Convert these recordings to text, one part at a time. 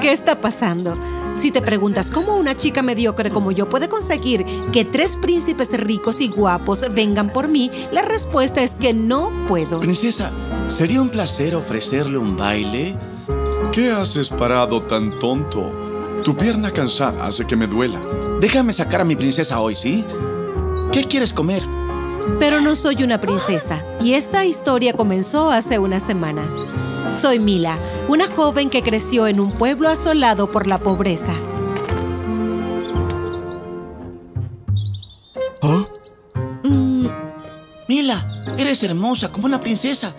¿Qué está pasando? Si te preguntas cómo una chica mediocre como yo puede conseguir que 3 príncipes ricos y guapos vengan por mí, la respuesta es que no puedo. Princesa, ¿sería un placer ofrecerle un baile? ¿Qué haces parado tan tonto? Tu pierna cansada hace que me duela. Déjame sacar a mi princesa hoy, ¿sí? ¿Qué quieres comer? Pero no soy una princesa, y esta historia comenzó hace una semana. Soy Mila, una joven que creció en un pueblo asolado por la pobreza. ¿Oh? Mila, eres hermosa como una princesa.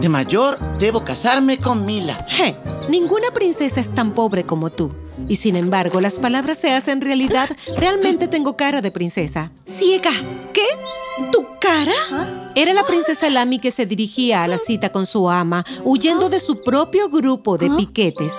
De mayor, debo casarme con Mila. Ninguna princesa es tan pobre como tú. Y sin embargo, las palabras se hacen realidad. Realmente tengo cara de princesa. ¡Ciega! ¿Qué? ¿Tu cara? Era la princesa Lamy que se dirigía a la cita con su ama, huyendo de su propio grupo de piquetes.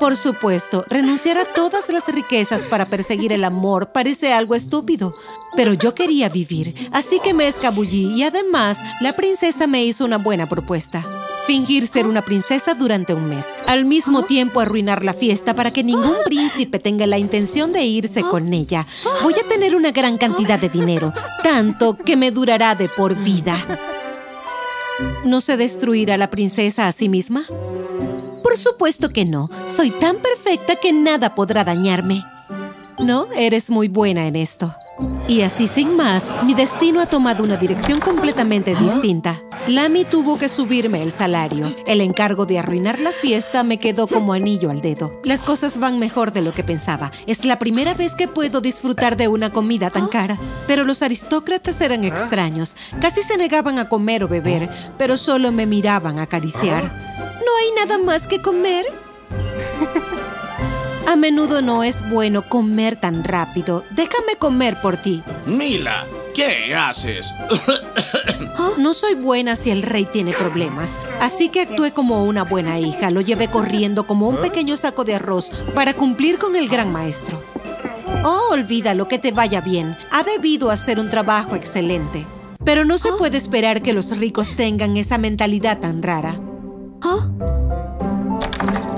Por supuesto, renunciar a todas las riquezas para perseguir el amor parece algo estúpido. Pero yo quería vivir, así que me escabullí y además la princesa me hizo una buena propuesta. Fingir ser una princesa durante un mes. Al mismo tiempo arruinar la fiesta para que ningún príncipe tenga la intención de irse con ella. Voy a tener una gran cantidad de dinero, tanto que me durará de por vida. ¿No se destruirá la princesa a sí misma? Por supuesto que no. Soy tan perfecta que nada podrá dañarme. No, eres muy buena en esto. Y así sin más, mi destino ha tomado una dirección completamente distinta. Lamy tuvo que subirme el salario. El encargo de arruinar la fiesta me quedó como anillo al dedo. Las cosas van mejor de lo que pensaba. Es la primera vez que puedo disfrutar de una comida tan cara. Pero los aristócratas eran extraños. Casi se negaban a comer o beber, pero solo me miraban acariciar. ¿No hay nada más que comer? A menudo no es bueno comer tan rápido. Déjame comer por ti. Mila, ¿qué haces? No soy buena si el rey tiene problemas. Así que actué como una buena hija. Lo llevé corriendo como un pequeño saco de arroz para cumplir con el gran maestro. Oh, olvídalo, que te vaya bien. Ha debido hacer un trabajo excelente. Pero no se puede esperar que los ricos tengan esa mentalidad tan rara.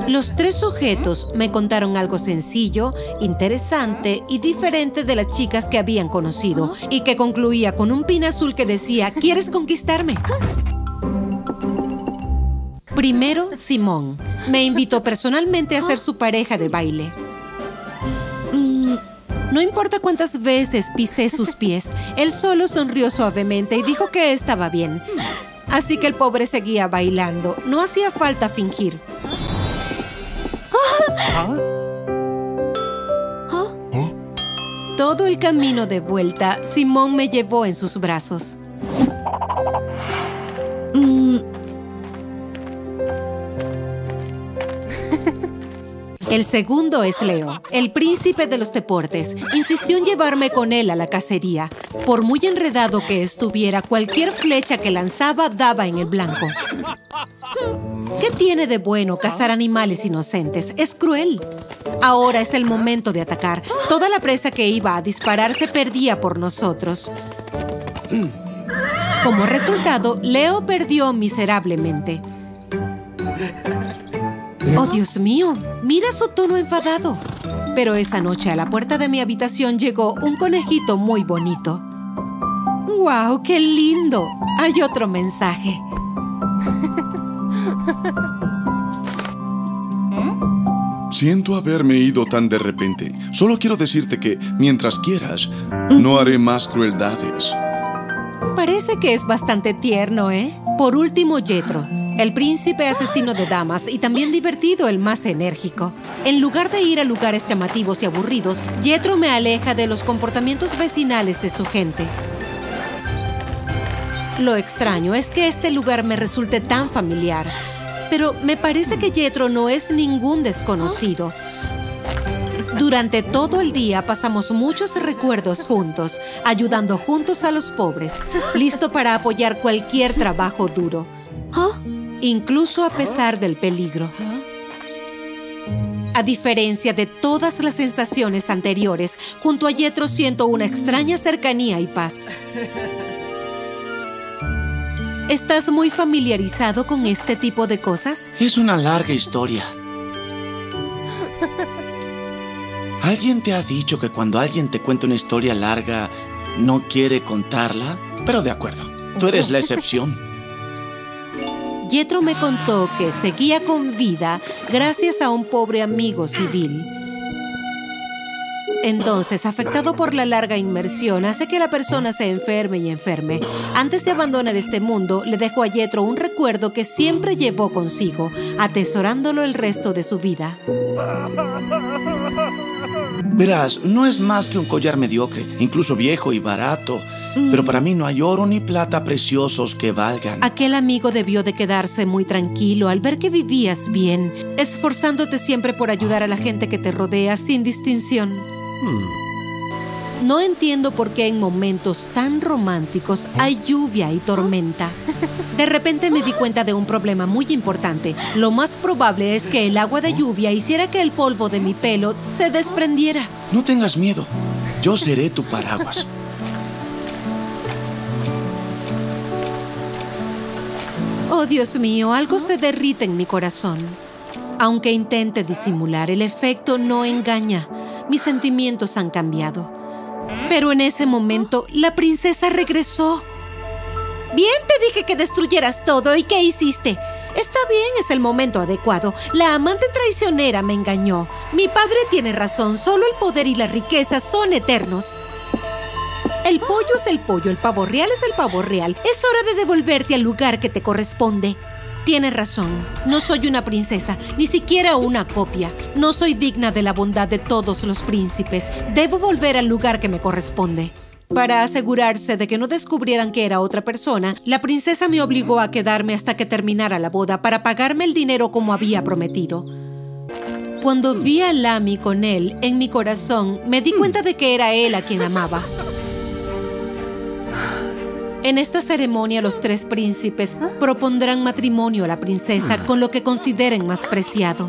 Los 3 sujetos me contaron algo sencillo, interesante y diferente de las chicas que habían conocido y que concluía con un pin azul que decía, ¿quieres conquistarme? Primero, Simón. Me invitó personalmente a ser su pareja de baile. No importa cuántas veces pisé sus pies, él solo sonrió suavemente y dijo que estaba bien. Así que el pobre seguía bailando. No hacía falta fingir. Todo el camino de vuelta, Simón me llevó en sus brazos. El segundo es Leo, el príncipe de los deportes. Insistió en llevarme con él a la cacería. Por muy enredado que estuviera, cualquier flecha que lanzaba daba en el blanco. ¿Qué tiene de bueno cazar animales inocentes? Es cruel. Ahora es el momento de atacar. Toda la presa que iba a disparar se perdía por nosotros. Como resultado, Leo perdió miserablemente. ¡Oh, Dios mío! Mira su tono enfadado. Pero esa noche a la puerta de mi habitación llegó un conejito muy bonito. ¡Wow! ¡Qué lindo! Hay otro mensaje. Siento haberme ido tan de repente. Solo quiero decirte que, mientras quieras, no haré más crueldades. Parece que es bastante tierno, ¿eh? Por último, Jethro. El príncipe asesino de damas y también divertido, el más enérgico. En lugar de ir a lugares llamativos y aburridos, Jethro me aleja de los comportamientos vecinales de su gente. Lo extraño es que este lugar me resulte tan familiar. Pero me parece que Jethro no es ningún desconocido. Durante todo el día pasamos muchos recuerdos juntos, ayudando juntos a los pobres, listo para apoyar cualquier trabajo duro. Incluso a pesar del peligro. A diferencia de todas las sensaciones anteriores, junto a Jethro siento una extraña cercanía y paz. ¿Estás muy familiarizado con este tipo de cosas? Es una larga historia. ¿Alguien te ha dicho que cuando alguien te cuenta una historia larga no quiere contarla? Pero de acuerdo, tú eres la excepción. Jethro me contó que seguía con vida gracias a un pobre amigo civil. Entonces, afectado por la larga inmersión, hace que la persona se enferme y enferme. Antes de abandonar este mundo, le dejó a Jethro un recuerdo que siempre llevó consigo, atesorándolo el resto de su vida. Verás, no es más que un collar mediocre, incluso viejo y barato. Pero para mí no hay oro ni plata preciosos que valgan. Aquel amigo debió de quedarse muy tranquilo al ver que vivías bien, esforzándote siempre por ayudar a la gente que te rodea sin distinción. No entiendo por qué en momentos tan románticos hay lluvia y tormenta. De repente me di cuenta de un problema muy importante. Lo más probable es que el agua de lluvia hiciera que el polvo de mi pelo se desprendiera. No tengas miedo. Yo seré tu paraguas. Oh, Dios mío, algo se derrite en mi corazón. Aunque intente disimular, el efecto no engaña. Mis sentimientos han cambiado. Pero en ese momento, la princesa regresó. Bien, te dije que destruyeras todo. ¿Y qué hiciste? Está bien, es el momento adecuado. La amante traicionera me engañó. Mi padre tiene razón. Solo el poder y la riqueza son eternos. El pollo es el pollo, el pavo real es el pavo real. Es hora de devolverte al lugar que te corresponde. Tienes razón, no soy una princesa, ni siquiera una copia. No soy digna de la bondad de todos los príncipes. Debo volver al lugar que me corresponde. Para asegurarse de que no descubrieran que era otra persona, la princesa me obligó a quedarme hasta que terminara la boda para pagarme el dinero como había prometido. Cuando vi a Lamy con él, en mi corazón, me di cuenta de que era él a quien amaba. En esta ceremonia, los tres príncipes propondrán matrimonio a la princesa con lo que consideren más preciado.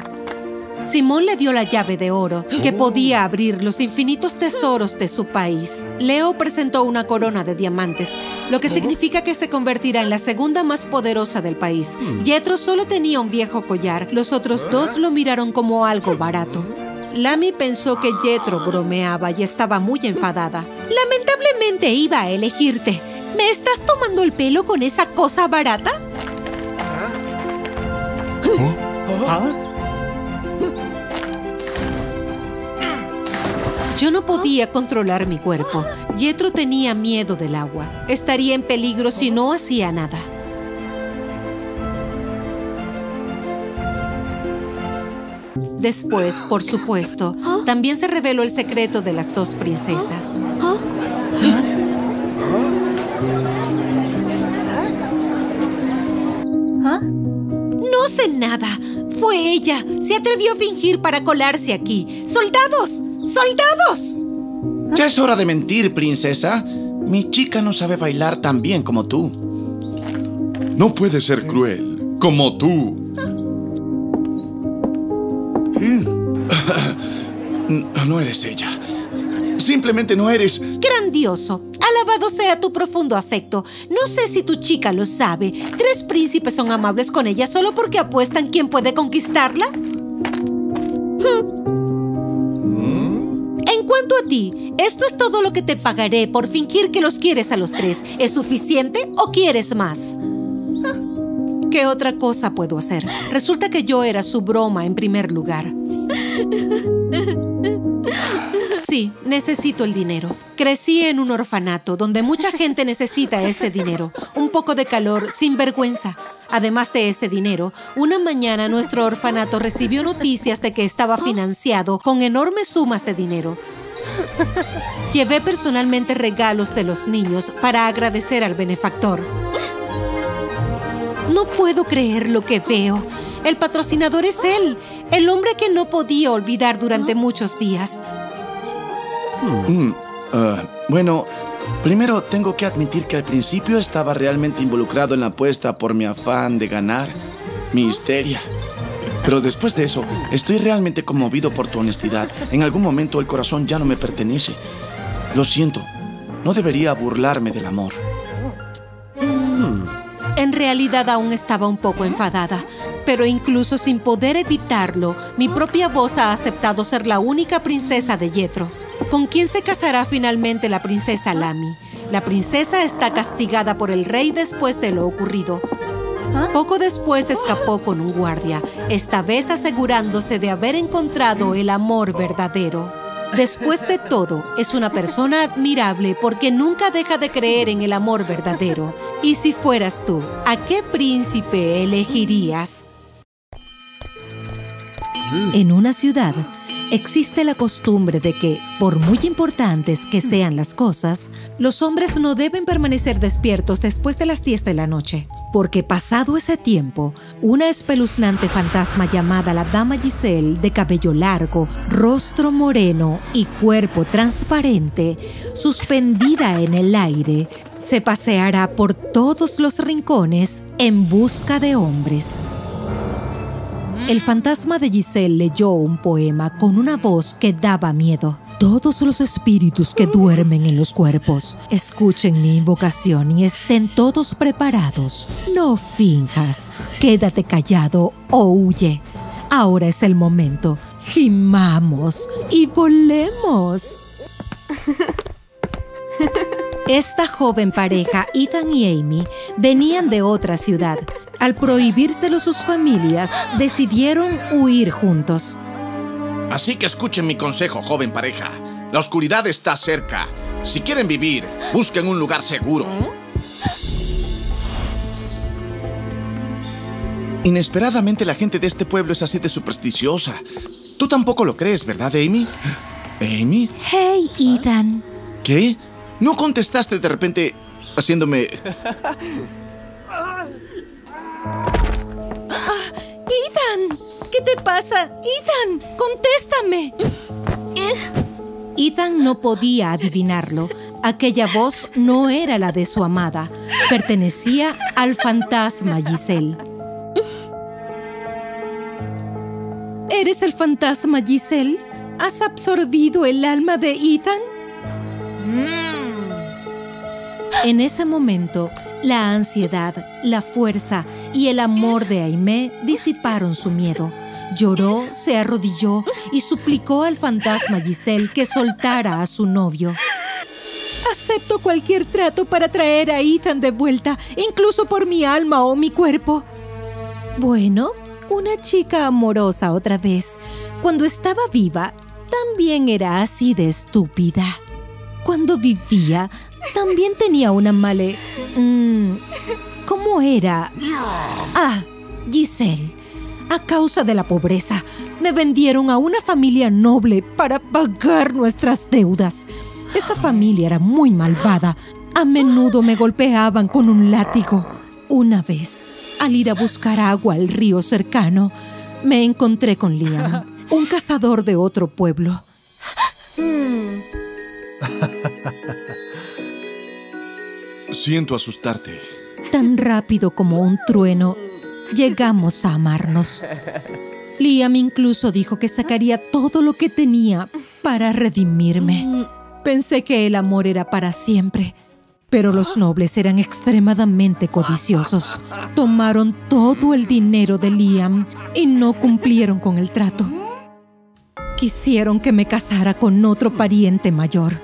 Simón le dio la llave de oro, que podía abrir los infinitos tesoros de su país. Leo presentó una corona de diamantes, lo que significa que se convertirá en la segunda más poderosa del país. Jethro solo tenía un viejo collar. Los otros dos lo miraron como algo barato. Lamy pensó que Jethro bromeaba y estaba muy enfadada. Lamentablemente iba a elegirte. ¿Me estás tomando el pelo con esa cosa barata? Yo no podía controlar mi cuerpo. Jethro tenía miedo del agua. Estaría en peligro si no hacía nada. Después, por supuesto, también se reveló el secreto de las dos princesas. No sé nada. Fue ella. Se atrevió a fingir para colarse aquí. ¡Soldados! ¡Soldados! Ya es hora de mentir, princesa. Mi chica no sabe bailar tan bien como tú. No puede ser cruel, como tú. No eres ella. Simplemente no eres... Grandioso. Alabado sea tu profundo afecto. No sé si tu chica lo sabe. Tres príncipes son amables con ella solo porque apuestan quién puede conquistarla. En cuanto a ti, esto es todo lo que te pagaré por fingir que los quieres a los tres. ¿Es suficiente o quieres más? ¿Qué otra cosa puedo hacer? Resulta que yo era su broma en primer lugar. Sí, necesito el dinero. Crecí en un orfanato donde mucha gente necesita este dinero. Un poco de calor, sin vergüenza. Además de este dinero, una mañana nuestro orfanato recibió noticias de que estaba financiado con enormes sumas de dinero. Llevé personalmente regalos de los niños para agradecer al benefactor. No puedo creer lo que veo. El patrocinador es él, el hombre que no podía olvidar durante muchos días. Bueno, primero tengo que admitir que al principio estaba realmente involucrado en la apuesta por mi afán de ganar, mi histeria. Pero después de eso, estoy realmente conmovido por tu honestidad. En algún momento el corazón ya no me pertenece. Lo siento, no debería burlarme del amor. En realidad aún estaba un poco enfadada. Pero incluso sin poder evitarlo, mi propia voz ha aceptado ser la única princesa de Jethro. ¿Con quién se casará finalmente la princesa Lamy? La princesa está castigada por el rey después de lo ocurrido. Poco después escapó con un guardia, esta vez asegurándose de haber encontrado el amor verdadero. Después de todo, es una persona admirable porque nunca deja de creer en el amor verdadero. Y si fueras tú, ¿a qué príncipe elegirías? En una ciudad, existe la costumbre de que, por muy importantes que sean las cosas, los hombres no deben permanecer despiertos después de las 10 de la noche. Porque pasado ese tiempo, una espeluznante fantasma llamada la dama Giselle, de cabello largo, rostro moreno y cuerpo transparente, suspendida en el aire, se paseará por todos los rincones en busca de hombres. El fantasma de Giselle leyó un poema con una voz que daba miedo. Todos los espíritus que duermen en los cuerpos, escuchen mi invocación y estén todos preparados. No finjas, quédate callado o huye. Ahora es el momento. Gimamos y volemos. Esta joven pareja, Ethan y Amy, venían de otra ciudad. Al prohibírselo sus familias, decidieron huir juntos. Así que escuchen mi consejo, joven pareja. La oscuridad está cerca. Si quieren vivir, busquen un lugar seguro. Inesperadamente, la gente de este pueblo es así de supersticiosa. Tú tampoco lo crees, ¿verdad, Amy? ¿Amy? Hey, Ethan. ¿Qué? ¿No contestaste de repente haciéndome...? ¡Ethan! ¿Qué te pasa? ¡Ethan! ¡Contéstame! Ethan no podía adivinarlo. Aquella voz no era la de su amada. Pertenecía al fantasma Giselle. ¿Eres el fantasma Giselle? ¿Has absorbido el alma de Ethan? En ese momento, la ansiedad, la fuerza y el amor de Aimé disiparon su miedo. Lloró, se arrodilló y suplicó al fantasma Giselle que soltara a su novio. Acepto cualquier trato para traer a Ethan de vuelta, incluso por mi alma o mi cuerpo. Bueno, una chica amorosa otra vez. Cuando estaba viva, también era así de estúpida. Cuando vivía, también tenía una male... ¿Cómo era? Ah, Giselle. A causa de la pobreza, me vendieron a una familia noble para pagar nuestras deudas. Esa familia era muy malvada. A menudo me golpeaban con un látigo. Una vez, al ir a buscar agua al río cercano, me encontré con Liam, un cazador de otro pueblo. Siento asustarte. Tan rápido como un trueno, llegamos a amarnos. Liam incluso dijo que sacaría todo lo que tenía para redimirme. Pensé que el amor era para siempre, pero los nobles eran extremadamente codiciosos. Tomaron todo el dinero de Liam y no cumplieron con el trato. Quisieron que me casara con otro pariente mayor.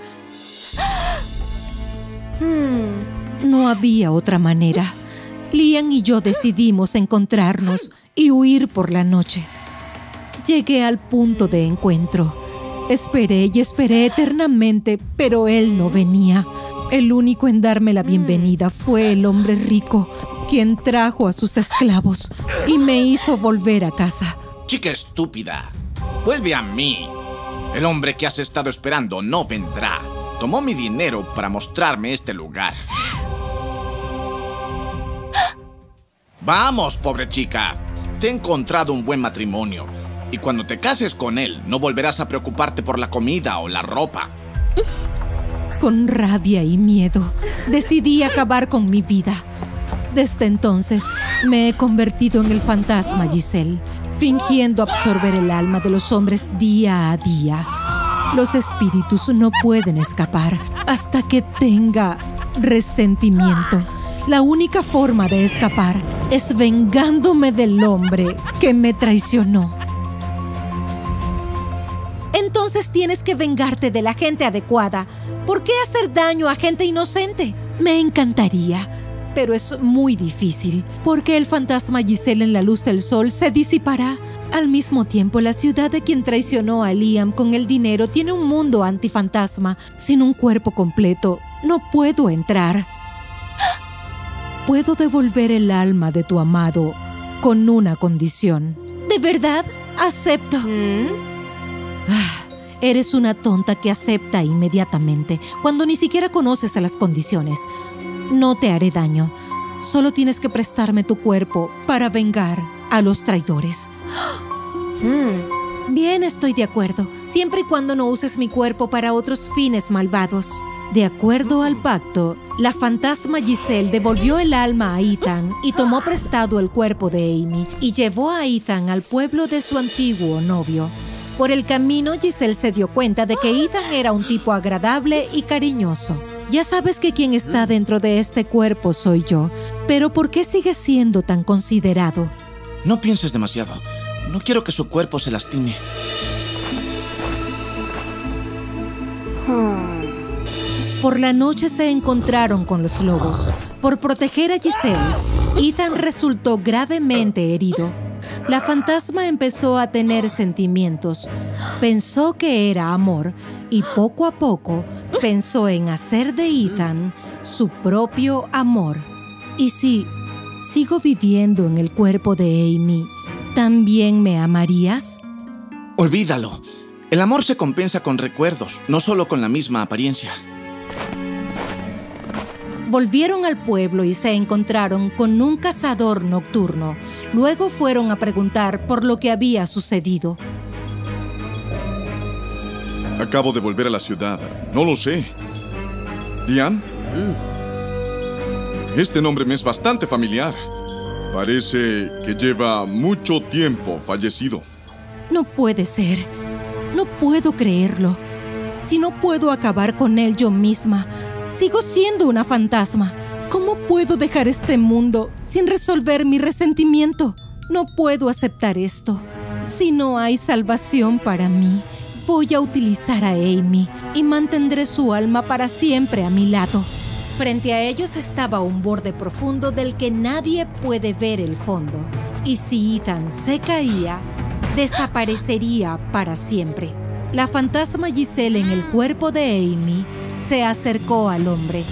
No había otra manera. Liam y yo decidimos encontrarnos y huir por la noche. Llegué al punto de encuentro. Esperé y esperé eternamente, pero él no venía. El único en darme la bienvenida fue el hombre rico, quien trajo a sus esclavos y me hizo volver a casa. Chica estúpida. ¡Vuelve a mí! El hombre que has estado esperando no vendrá. Tomó mi dinero para mostrarme este lugar. ¡Vamos, pobre chica! Te he encontrado un buen matrimonio. Y cuando te cases con él, no volverás a preocuparte por la comida o la ropa. Con rabia y miedo, decidí acabar con mi vida. Desde entonces, me he convertido en el fantasma Giselle, fingiendo absorber el alma de los hombres día a día. Los espíritus no pueden escapar hasta que tenga resentimiento. La única forma de escapar es vengándome del hombre que me traicionó. Entonces tienes que vengarte de la gente adecuada. ¿Por qué hacer daño a gente inocente? Me encantaría, pero es muy difícil, porque el fantasma Giselle en la luz del sol se disipará. Al mismo tiempo, la ciudad de quien traicionó a Liam con el dinero tiene un mundo antifantasma. Sin un cuerpo completo, no puedo entrar. Puedo devolver el alma de tu amado con una condición. ¿De verdad? Acepto. Eres una tonta que acepta inmediatamente, cuando ni siquiera conoces a las condiciones. No te haré daño. Solo tienes que prestarme tu cuerpo para vengar a los traidores. Bien, estoy de acuerdo. Siempre y cuando no uses mi cuerpo para otros fines malvados. De acuerdo al pacto, la fantasma Giselle devolvió el alma a Ethan y tomó prestado el cuerpo de Amy y llevó a Ethan al pueblo de su antiguo novio. Por el camino, Giselle se dio cuenta de que Ethan era un tipo agradable y cariñoso. Ya sabes que quien está dentro de este cuerpo soy yo, pero ¿por qué sigue siendo tan considerado? No pienses demasiado. No quiero que su cuerpo se lastime. Por la noche se encontraron con los lobos. Por proteger a Giselle, Ethan resultó gravemente herido. La fantasma empezó a tener sentimientos. Pensó que era amor y poco a poco pensó en hacer de Ethan su propio amor. Y sí, sigo viviendo en el cuerpo de Amy. ¿También me amarías? Olvídalo. El amor se compensa con recuerdos, no solo con la misma apariencia. Volvieron al pueblo y se encontraron con un cazador nocturno. Luego fueron a preguntar por lo que había sucedido. Acabo de volver a la ciudad. No lo sé. ¿Liam? Este nombre me es bastante familiar. Parece que lleva mucho tiempo fallecido. No puede ser. No puedo creerlo. Si no puedo acabar con él yo misma, sigo siendo una fantasma. ¿Cómo puedo dejar este mundo sin resolver mi resentimiento? No puedo aceptar esto. Si no hay salvación para mí, voy a utilizar a Amy y mantendré su alma para siempre a mi lado. Frente a ellos estaba un borde profundo del que nadie puede ver el fondo. Y si Ethan se caía, desaparecería para siempre. La fantasma Giselle en el cuerpo de Amy se acercó al hombre.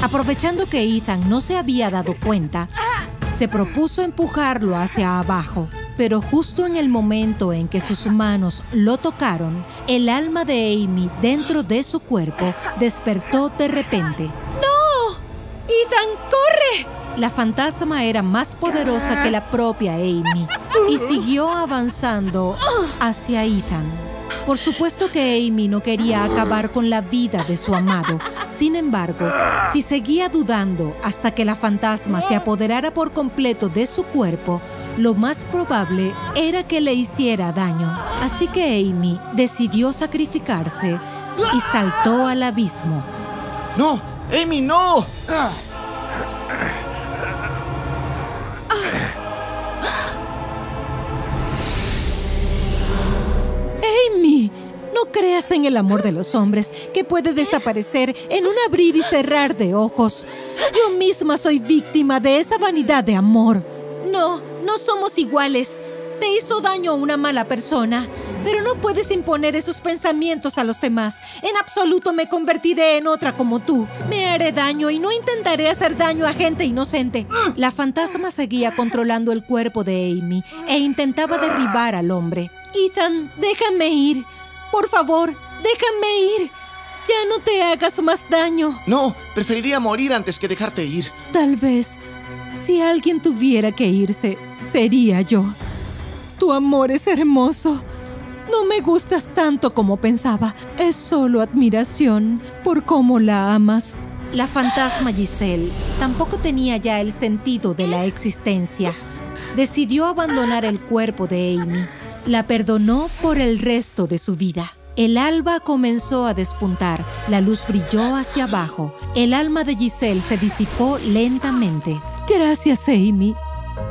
Aprovechando que Ethan no se había dado cuenta, se propuso empujarlo hacia abajo. Pero justo en el momento en que sus manos lo tocaron, el alma de Amy dentro de su cuerpo despertó de repente. ¡Ethan, corre! La fantasma era más poderosa que la propia Amy y siguió avanzando hacia Ethan. Por supuesto que Amy no quería acabar con la vida de su amado. Sin embargo, si seguía dudando hasta que la fantasma se apoderara por completo de su cuerpo, lo más probable era que le hiciera daño. Así que Amy decidió sacrificarse y saltó al abismo. ¡No! ¡Amy, no! ¡Amy! No creas en el amor de los hombres, que puede desaparecer en un abrir y cerrar de ojos. Yo misma soy víctima de esa vanidad de amor. No, no somos iguales. Te hizo daño una mala persona, pero no puedes imponer esos pensamientos a los demás. En absoluto me convertiré en otra como tú. Me haré daño y no intentaré hacer daño a gente inocente. La fantasma seguía controlando el cuerpo de Amy e intentaba derribar al hombre. Ethan, déjame ir. Por favor, déjame ir. Ya no te hagas más daño. No, preferiría morir antes que dejarte ir. Tal vez, si alguien tuviera que irse, sería yo. Tu amor es hermoso. No me gustas tanto como pensaba. Es solo admiración por cómo la amas. La fantasma Giselle tampoco tenía ya el sentido de la existencia. Decidió abandonar el cuerpo de Amy. La perdonó por el resto de su vida. El alba comenzó a despuntar. La luz brilló hacia abajo. El alma de Giselle se disipó lentamente. Gracias, Amy.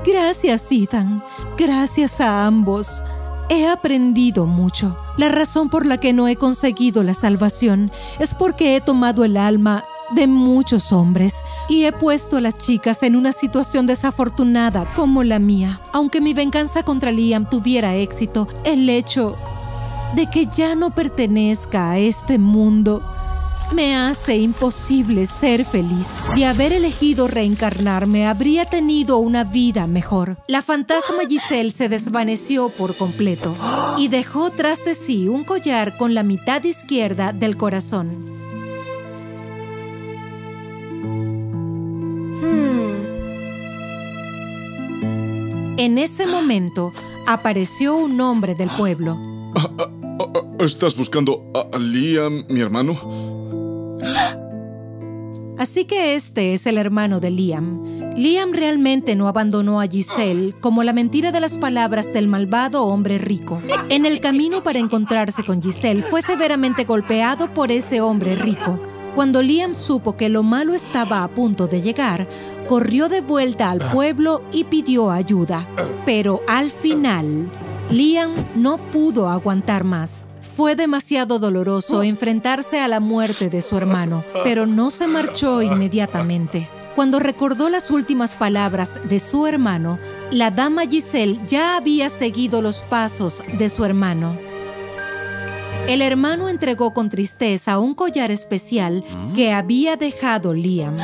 Gracias, Ethan. Gracias a ambos. He aprendido mucho. La razón por la que no he conseguido la salvación es porque he tomado el alma de muchos hombres y he puesto a las chicas en una situación desafortunada como la mía. Aunque mi venganza contra Liam tuviera éxito, el hecho de que ya no pertenezca a este mundo me hace imposible ser feliz. De haber elegido reencarnarme, habría tenido una vida mejor. La fantasma Giselle se desvaneció por completo y dejó tras de sí un collar con la mitad izquierda del corazón. En ese momento, apareció un hombre del pueblo. ¿Estás buscando a Liam, mi hermano? Así que este es el hermano de Liam. Liam realmente no abandonó a Giselle, como la mentira de las palabras del malvado hombre rico. En el camino para encontrarse con Giselle, fue severamente golpeado por ese hombre rico. Cuando Liam supo que lo malo estaba a punto de llegar, corrió de vuelta al pueblo y pidió ayuda. Pero al final, Liam no pudo aguantar más. Fue demasiado doloroso enfrentarse a la muerte de su hermano, pero no se marchó inmediatamente. Cuando recordó las últimas palabras de su hermano, la dama Giselle ya había seguido los pasos de su hermano. El hermano entregó con tristeza un collar especial que había dejado Liam.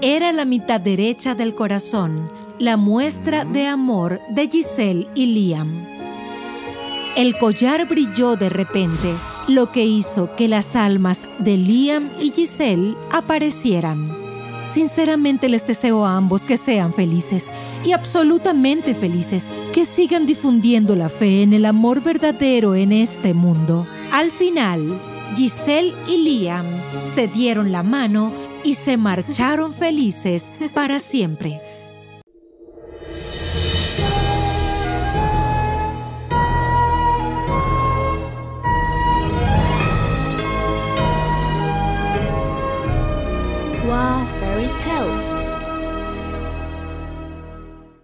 Era la mitad derecha del corazón, la muestra de amor de Giselle y Liam. El collar brilló de repente, lo que hizo que las almas de Liam y Giselle aparecieran. Sinceramente les deseo a ambos que sean felices, y absolutamente felices, que sigan difundiendo la fe en el amor verdadero en este mundo. Al final, Giselle y Liam se dieron la mano y se marcharon felices para siempre.